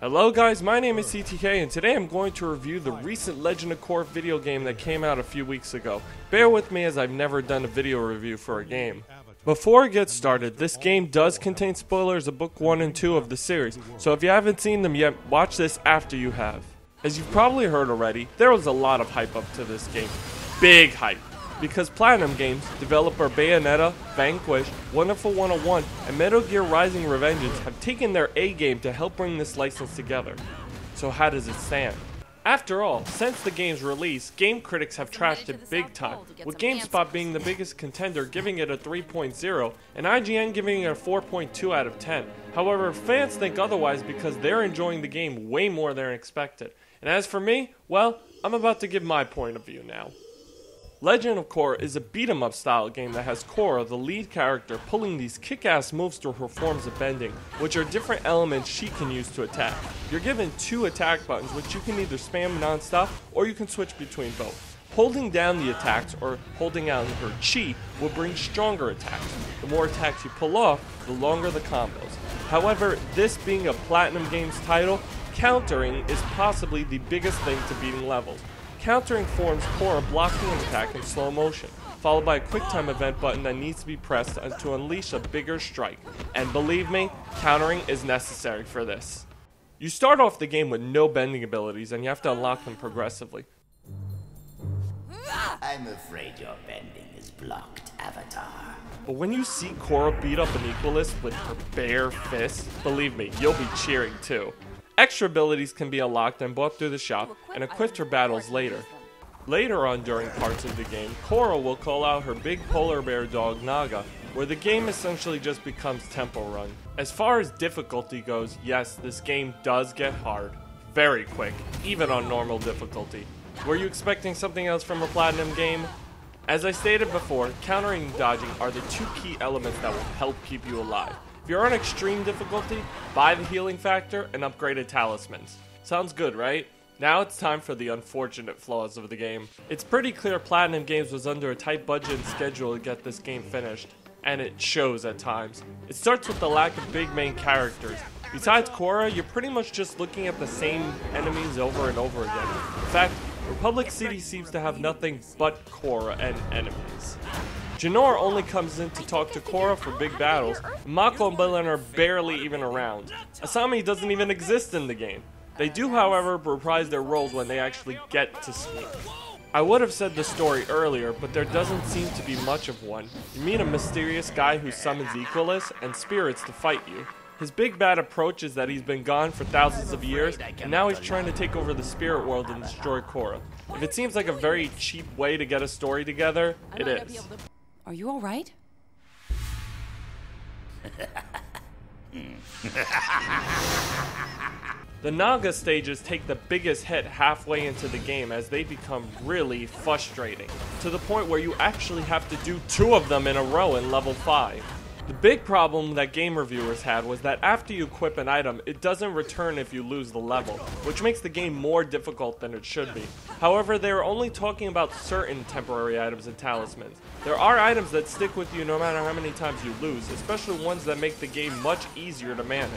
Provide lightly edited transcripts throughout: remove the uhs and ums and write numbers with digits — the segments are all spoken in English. Hello guys, my name is CTK and today I'm going to review the recent Legend of Korra video game that came out a few weeks ago. Bear with me as I've never done a video review for a game. Before I get started, this game does contain spoilers of book 1 and 2 of the series, so if you haven't seen them yet, watch this after you have. As you've probably heard already, there was a lot of hype up to this game. Big hype! Because Platinum Games, developer Bayonetta, Vanquish, Wonderful 101, and Metal Gear Rising Revengeance have taken their A game to help bring this license together. So how does it stand? After all, since the game's release, game critics have trashed it big time, with GameSpot being the biggest contender giving it a 3.0 and IGN giving it a 4.2 out of 10. However, fans think otherwise because they're enjoying the game way more than expected. And as for me, well, I'm about to give my point of view now. Legend of Korra is a beat-em-up style game that has Korra, the lead character, pulling these kick-ass moves through her forms of bending, which are different elements she can use to attack. You're given 2 attack buttons which you can either spam non-stop or you can switch between both. Holding down the attacks or holding out her chi will bring stronger attacks. The more attacks you pull off, the longer the combos. However, this being a Platinum Games title, countering is possibly the biggest thing to beating levels. Countering forms Korra blocking an attack in slow motion, followed by a quick time event button that needs to be pressed to unleash a bigger strike. And believe me, countering is necessary for this. You start off the game with no bending abilities and you have to unlock them progressively. I'm afraid your bending is blocked, Avatar. But when you see Korra beat up an Equalist with her bare fists, believe me, you'll be cheering too. Extra abilities can be unlocked and bought through the shop and equipped her battles later. Later on during parts of the game, Korra will call out her big polar bear dog Naga, where the game essentially just becomes Tempo Run. As far as difficulty goes, yes, this game does get hard. Very quick, even on normal difficulty. Were you expecting something else from a Platinum game? As I stated before, countering and dodging are the 2 key elements that will help keep you alive. If you're on extreme difficulty, buy the healing factor and upgraded talismans. Sounds good, right? Now it's time for the unfortunate flaws of the game. It's pretty clear Platinum Games was under a tight budget and schedule to get this game finished, and it shows at times. It starts with the lack of big main characters. Besides Korra, you're pretty much just looking at the same enemies over and over again. In fact, Republic City seems to have nothing but Korra and enemies. Jinora only comes in to talk to Korra for big battles, and Mako and Bolin are barely even around. Asami doesn't even exist in the game. They do, however, reprise their roles when they actually get to speak. I would have said the story earlier, but there doesn't seem to be much of one. You meet a mysterious guy who summons Equalist and spirits to fight you. His big bad approach is that he's been gone for thousands of years, and now he's trying to take over the spirit world and destroy Korra. If it seems like a very cheap way to get a story together, it is. Are you all right? The Naga stages take the biggest hit halfway into the game as they become really frustrating, to the point where you actually have to do 2 of them in a row in level 5. The big problem that game reviewers had was that after you equip an item, it doesn't return if you lose the level, which makes the game more difficult than it should be. However, they were only talking about certain temporary items and talismans. There are items that stick with you no matter how many times you lose, especially ones that make the game much easier to manage.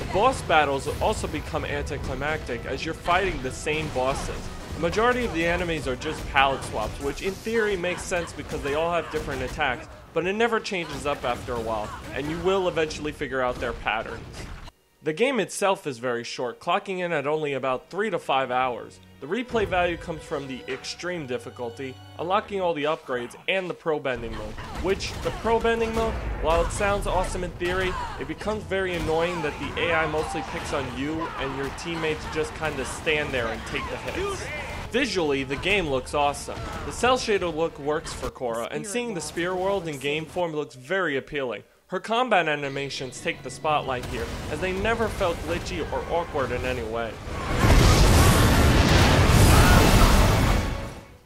The boss battles also become anticlimactic as you're fighting the same bosses. The majority of the enemies are just palette swaps, which in theory makes sense because they all have different attacks, but it never changes up after a while, and you will eventually figure out their patterns. The game itself is very short, clocking in at only about 3 to 5 hours. The replay value comes from the extreme difficulty, unlocking all the upgrades, and the pro bending mode. Which, the pro bending mode, while it sounds awesome in theory, it becomes very annoying that the AI mostly picks on you and your teammates just kinda stand there and take the hits. Visually, the game looks awesome. The cell shader look works for Korra, and seeing the spirit world in game form looks very appealing. Her combat animations take the spotlight here, as they never felt glitchy or awkward in any way.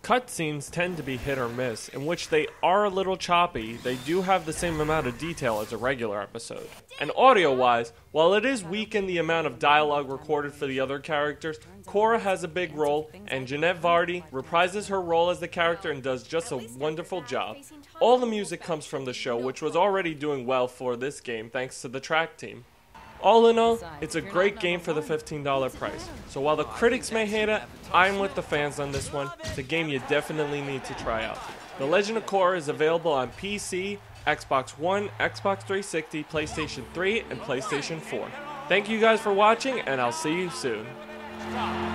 Cutscenes tend to be hit or miss, in which they are a little choppy, they do have the same amount of detail as a regular episode. And audio-wise, while it is weak in the amount of dialogue recorded for the other characters, Korra has a big role, and Janet Varney reprises her role as the character and does just a wonderful job. All the music comes from the show, which was already doing well for this game thanks to the track team. All in all, it's a great game for the $15 price. So while the critics may hate it, I'm with the fans on this one. It's a game you definitely need to try out. The Legend of Korra is available on PC, Xbox One, Xbox 360, PlayStation 3, and PlayStation 4. Thank you guys for watching, and I'll see you soon.